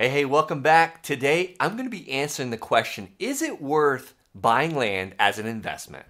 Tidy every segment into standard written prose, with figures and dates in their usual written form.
Hey, welcome back. Today, I'm going to be answering the question, is it worth buying land as an investment?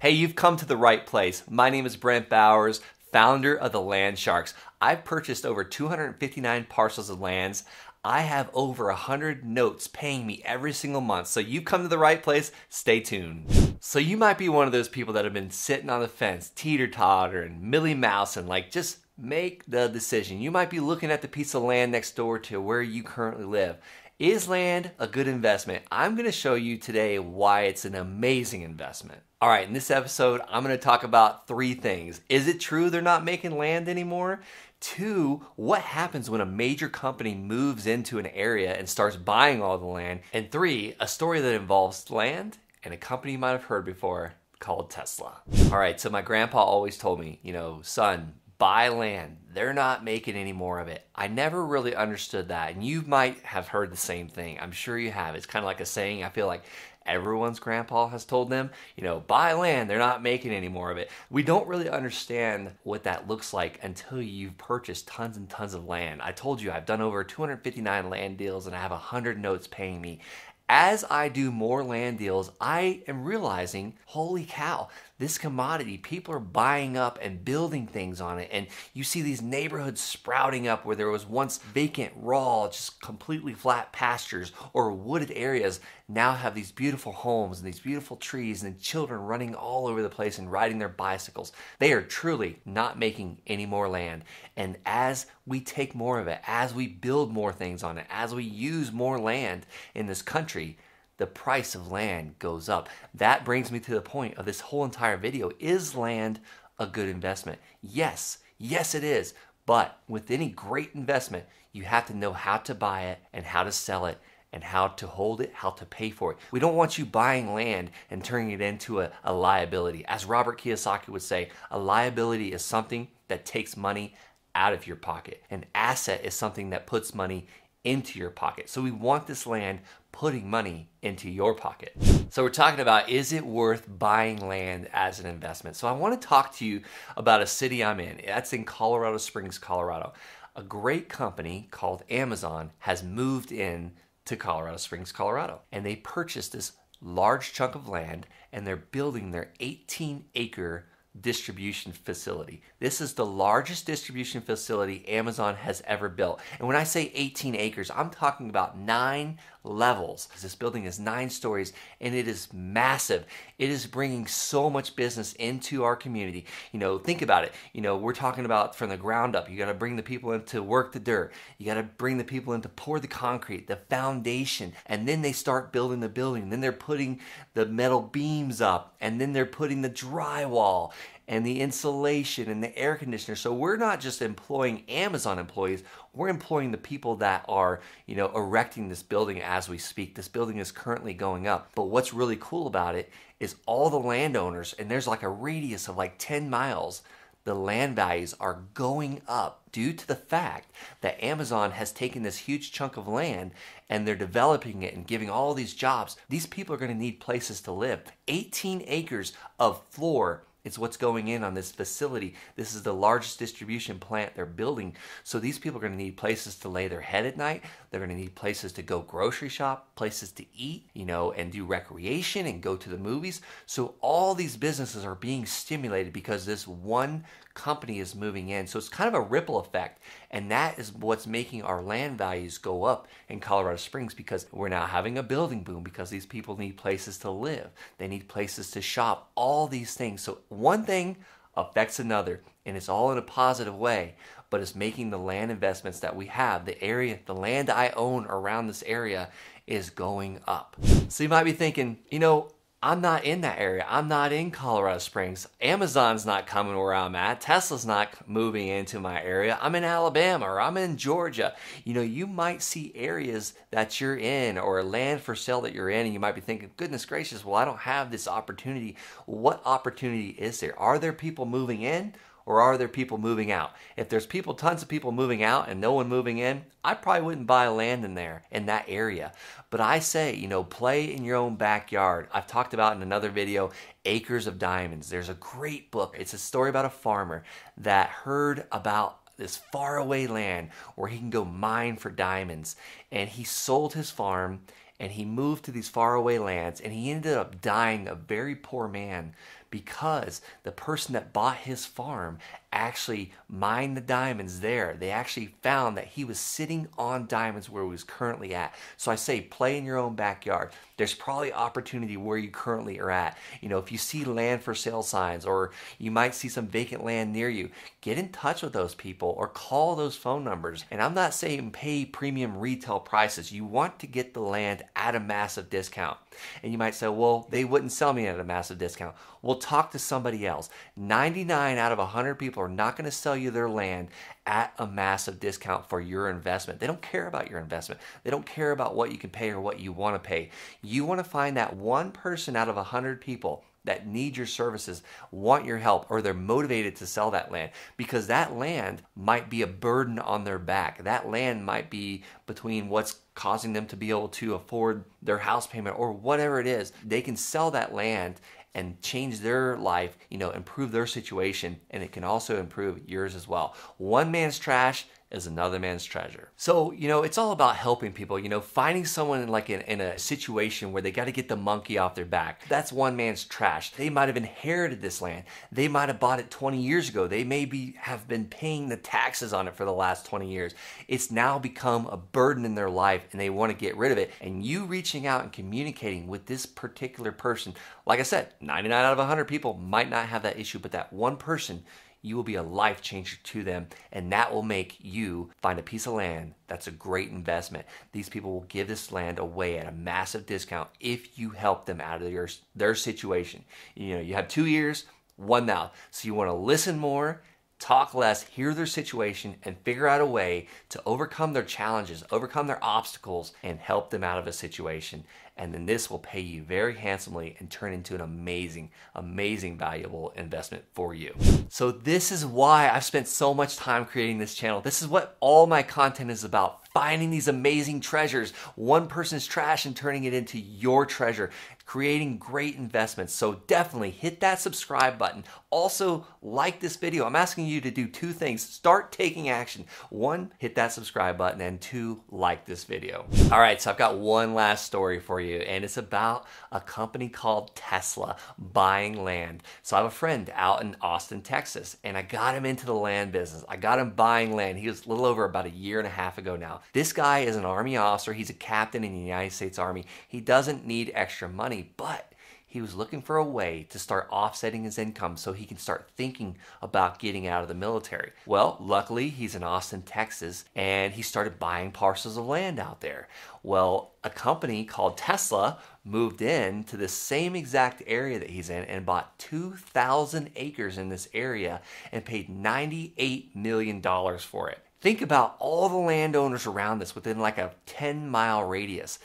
Hey, you've come to the right place. My name is Brent Bowers, founder of the Land Sharks. I've purchased over 259 parcels of lands. I have over 100 notes paying me every single month. So you've come to the right place, stay tuned. So you might be one of those people that have been sitting on the fence, teeter-tottering, milly-mousing, like just make the decision. You might be looking at the piece of land next door to where you currently live. Is land a good investment? I'm gonna show you today why it's an amazing investment. All right, in this episode, I'm gonna talk about three things. Is it true they're not making land anymore? Two, what happens when a major company moves into an area and starts buying all the land? And three, a story that involves land and a company you might have heard before called Tesla. All right, so my grandpa always told me, you know, son, buy land. They're not making any more of it. I never really understood that. And you might have heard the same thing. I'm sure you have. It's kind of like a saying. I feel like everyone's grandpa has told them, you know, buy land. They're not making any more of it. We don't really understand what that looks like until you've purchased tons and tons of land. I told you I've done over 259 land deals and I have 100 notes paying me. As I do more land deals, I am realizing, holy cow, this commodity, people are buying up and building things on it. And you see these neighborhoods sprouting up where there was once vacant, raw, just completely flat pastures or wooded areas now have these beautiful homes and these beautiful trees and children running all over the place and riding their bicycles. They are truly not making any more land. And as we take more of it, as we build more things on it, as we use more land in this country, the price of land goes up. That brings me to the point of this whole entire video. Is land a good investment? Yes. Yes, it is. But with any great investment, you have to know how to buy it and how to sell it and how to hold it, how to pay for it. We don't want you buying land and turning it into a liability. As Robert Kiyosaki would say, a liability is something that takes money out of your pocket. An asset is something that puts money into your pocket. So we want this land putting money into your pocket. So we're talking about, is it worth buying land as an investment? So I want to talk to you about a city I'm in. That's in Colorado Springs, Colorado. A great company called Amazon has moved in to Colorado Springs, Colorado, and they purchased this large chunk of land and they're building their 18-acre distribution facility. This is the largest distribution facility Amazon has ever built. And when I say 18 acres, I'm talking about 9 levels. This building is 9 stories and it is massive. It is bringing so much business into our community. You know, think about it. You know, we're talking about from the ground up. You got to bring the people in to work the dirt. You got to bring the people in to pour the concrete, the foundation, and then they start building the building. Then they're putting the metal beams up and then they're putting the drywall and the insulation and the air conditioner. So we're not just employing Amazon employees, we're employing the people that are, you know, erecting this building as we speak. This building is currently going up. But what's really cool about it is all the landowners, and there's like a radius of like 10 miles, the land values are going up due to the fact that Amazon has taken this huge chunk of land and they're developing it and giving all these jobs. These people are gonna need places to live. 18 acres of floor is what's going in on this facility. This is the largest distribution plant they're building. So these people are gonna need places to lay their head at night. They're gonna need places to go grocery shop, places to eat, you know, and do recreation and go to the movies. So all these businesses are being stimulated because this one company is moving in. So it's kind of a ripple effect. And that is what's making our land values go up in Colorado Springs, because we're now having a building boom because these people need places to live. They need places to shop, all these things. So one thing affects another, and it's all in a positive way, but it's making the land investments that we have, the area, the land I own around this area is going up. So you might be thinking, you know, I'm not in that area. I'm not in Colorado Springs. Amazon's not coming where I'm at. Tesla's not moving into my area. I'm in Alabama or I'm in Georgia. You know, you might see areas that you're in or land for sale that you're in, and you might be thinking, goodness gracious, well, I don't have this opportunity. What opportunity is there? Are there people moving in? or are there people moving out? If there's people, tons of people moving out and no one moving in, I probably wouldn't buy land in there, in that area. But I say, you know, play in your own backyard. I've talked about in another video, Acres of Diamonds. There's a great book. It's a story about a farmer that heard about this faraway land where he can go mine for diamonds. And he sold his farm and he moved to these faraway lands, and he ended up dying a very poor man because the person that bought his farm actually mined the diamonds there. They actually found that he was sitting on diamonds where he was currently at. So I say play in your own backyard. There's probably opportunity where you currently are at. You know, if you see land for sale signs, or you might see some vacant land near you, get in touch with those people or call those phone numbers. And I'm not saying pay premium retail prices. You want to get the land at a massive discount. And you might say, well, they wouldn't sell me at a massive discount. Well, talk to somebody else. 99 out of 100 people are not going to sell you their land at a massive discount for your investment. They don't care about your investment. They don't care about what you can pay or what you want to pay. You want to find that one person out of 100 people that need your services, want your help, or they're motivated to sell that land, because that land might be a burden on their back. That land might be between what's causing them to be able to afford their house payment or whatever it is. They can sell that land and change their life, you know, improve their situation, and it can also improve yours as well. One man's trash is another man's treasure. So, you know, it's all about helping people, you know, finding someone like in a situation where they got to get the monkey off their back. That's one man's trash. They might have inherited this land. They might have bought it 20 years ago. They maybe have been paying the taxes on it for the last 20 years. It's now become a burden in their life and they want to get rid of it. And you reaching out and communicating with this particular person, like I said, 99 out of 100 people might not have that issue, but that one person, you will be a life changer to them, and that will make you find a piece of land that's a great investment. These people will give this land away at a massive discount if you help them out of their situation. You know, you have 2 ears, 1 mouth. So you want to listen more, talk less, hear their situation, and figure out a way to overcome their challenges, overcome their obstacles, and help them out of a situation. And then this will pay you very handsomely and turn into an amazing, amazing valuable investment for you. So this is why I've spent so much time creating this channel. This is what all my content is about, finding these amazing treasures, one person's trash and turning it into your treasure, creating great investments. So definitely hit that subscribe button. Also, like this video. I'm asking you to do 2 things. Start taking action. 1, hit that subscribe button, and 2, like this video. All right, so I've got one last story for you. And it's about a company called Tesla buying land. So I have a friend out in Austin, Texas, and I got him into the land business. I got him buying land. He was a little over about 1.5 years ago now. This guy is an Army officer. He's a captain in the United States Army. He doesn't need extra money, but he was looking for a way to start offsetting his income so he can start thinking about getting out of the military. Well, luckily he's in Austin, Texas, and he started buying parcels of land out there. Well, a company called Tesla moved in to the same exact area that he's in and bought 2,000 acres in this area and paid $98 million for it. Think about all the landowners around this within like a 10-mile radius.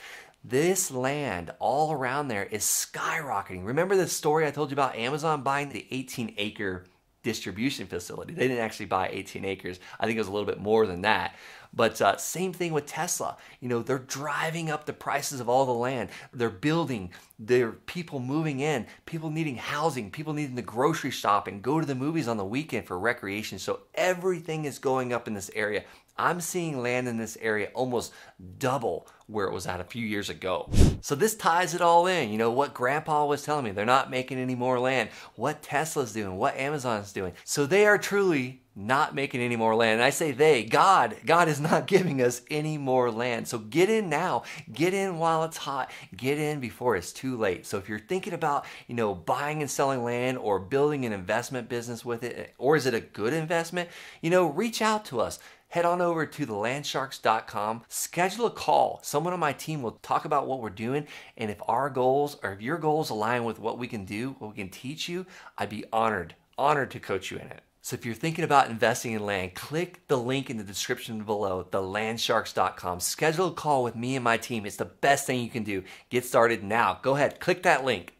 This land all around there is skyrocketing. Remember the story I told you about Amazon buying the 18-acre distribution facility? They didn't actually buy 18 acres. I think it was a little bit more than that. But same thing with Tesla. You know, they're driving up the prices of all the land. They're building, there are people moving in, people needing housing, people needing to grocery shop and go to the movies on the weekend for recreation. So everything is going up in this area. I'm seeing land in this area almost double where it was at a few years ago. So this ties it all in. You know, what Grandpa was telling me, they're not making any more land. What Tesla's doing, what Amazon's doing. So they are truly not making any more land. And I say they, God is not giving us any more land. So get in now, get in while it's hot, get in before it's too late. So if you're thinking about, you know, buying and selling land or building an investment business with it, or is it a good investment? You know, reach out to us. Head on over to thelandsharks.com, schedule a call. Someone on my team will talk about what we're doing, and if our goals or if your goals align with what we can do, what we can teach you, I'd be honored to coach you in it. So if you're thinking about investing in land, click the link in the description below, thelandsharks.com. Schedule a call with me and my team. It's the best thing you can do. Get started now. Go ahead, click that link.